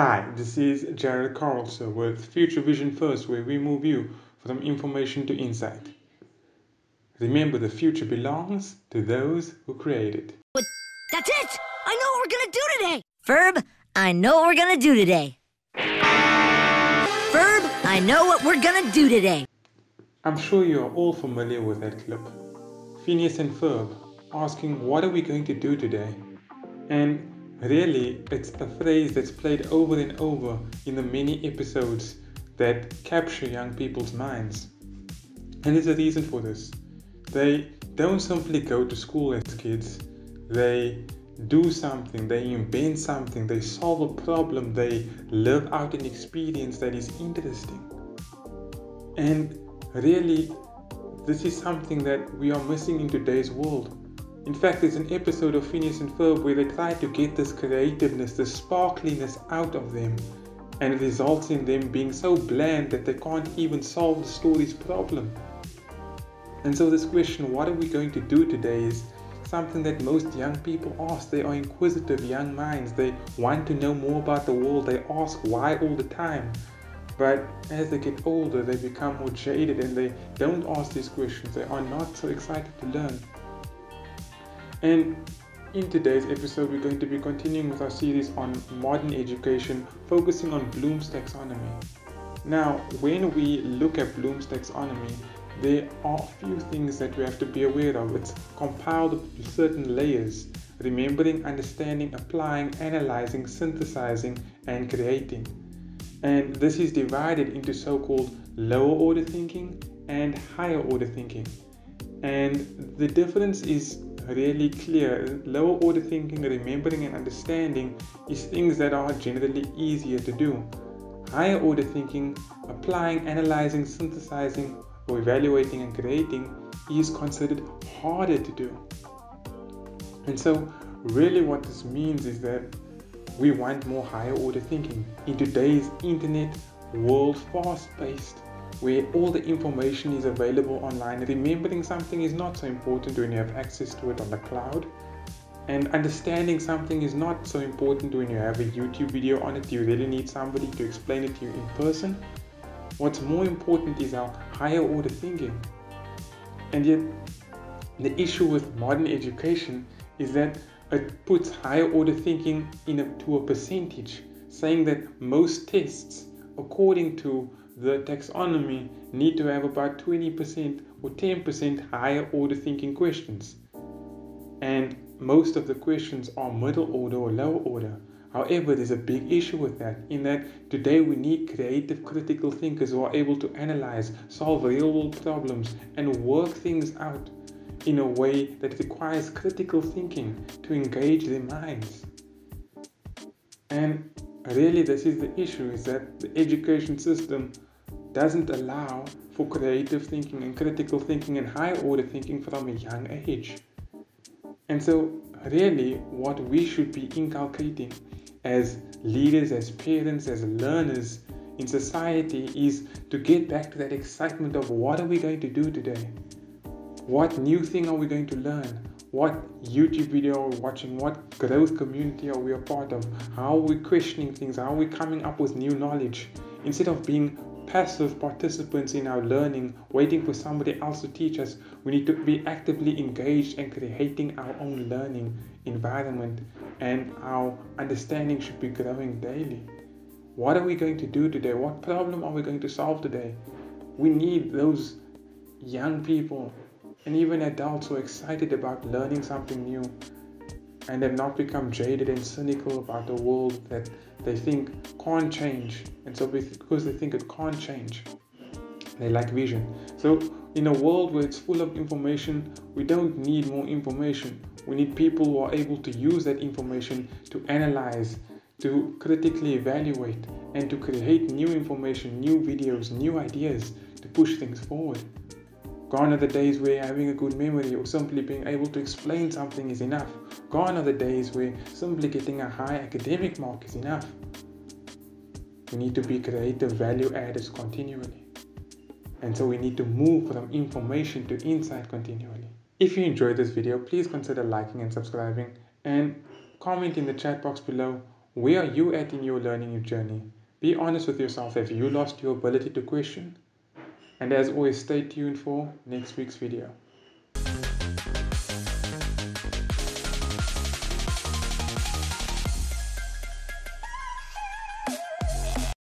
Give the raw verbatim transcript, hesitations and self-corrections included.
Hi, this is Jared Carlson with Future Vision First, where we move you from information to insight. Remember, the future belongs to those who create it. But that's it! I know what we're gonna do today! Ferb, I know what we're gonna do today. Ferb, I know what we're gonna do today. I'm sure you're all familiar with that clip. Phineas and Ferb asking, what are we going to do today? And really, it's a phrase that's played over and over in the many episodes that capture young people's minds. And there's a reason for this. They don't simply go to school as kids. They do something, they invent something, they solve a problem, they live out an experience that is interesting. And really, this is something that we are missing in today's world. In fact, there's an episode of Phineas and Ferb where they try to get this creativeness, this sparkliness out of them, and it results in them being so bland that they can't even solve the story's problem. And so this question, what are we going to do today, is something that most young people ask. They are inquisitive young minds. They want to know more about the world. They ask why all the time. But as they get older, they become more jaded and they don't ask these questions. They are not so excited to learn. And in today's episode, we're going to be continuing with our series on modern education, focusing on Bloom's taxonomy. Now, when we look at Bloom's taxonomy, there are a few things that we have to be aware of. It's compiled to certain layers: remembering, understanding, applying, analyzing, synthesizing, and creating. And this is divided into so-called lower order thinking and higher order thinking. And the difference is really clear. Lower order thinking, remembering and understanding is things that are generally easier to do. Higher order thinking, applying, analyzing, synthesizing, or evaluating and creating, is considered harder to do. And so really what this means is that we want more higher order thinking in today's internet world, fast-paced, where all the information is available online. Remembering something is not so important when you have access to it on the cloud. And understanding something is not so important when you have a YouTube video on it. You really need somebody to explain it to you in person. What's more important is our higher order thinking. And yet, the issue with modern education is that it puts higher order thinking in a, to a percentage, saying that most tests, according to the taxonomy, need to have about twenty percent or ten percent higher order thinking questions. And most of the questions are middle order or lower order. However, there's a big issue with that, in that today we need creative, critical thinkers who are able to analyze, solve real world problems, and work things out in a way that requires critical thinking to engage their minds. And really, this is the issue, is that the education system doesn't allow for creative thinking and critical thinking and higher order thinking from a young age. And so really what we should be inculcating as leaders, as parents, as learners in society, is to get back to that excitement of, what are we going to do today? What new thing are we going to learn? What YouTube video are we watching? What growth community are we a part of? How are we questioning things? How are we coming up with new knowledge? Instead of being passive participants in our learning, waiting for somebody else to teach us, we need to be actively engaged and creating our own learning environment, and our understanding should be growing daily. What are we going to do today? What problem are we going to solve today? We need those young people and even adults who are excited about learning something new and have not become jaded and cynical about the world that they think can't change. And so because they think it can't change, they lack vision. So in a world where it's full of information, we don't need more information. We need people who are able to use that information to analyze, to critically evaluate, and to create new information, new videos, new ideas to push things forward. Gone are the days where having a good memory or simply being able to explain something is enough. Gone are the days where simply getting a high academic mark is enough. We need to be creative value adders continually. And so we need to move from information to insight continually. If you enjoyed this video, please consider liking and subscribing, and comment in the chat box below Where are you at in your learning journey? Be honest with yourself. Have you lost your ability to question? And as always, stay tuned for next week's video.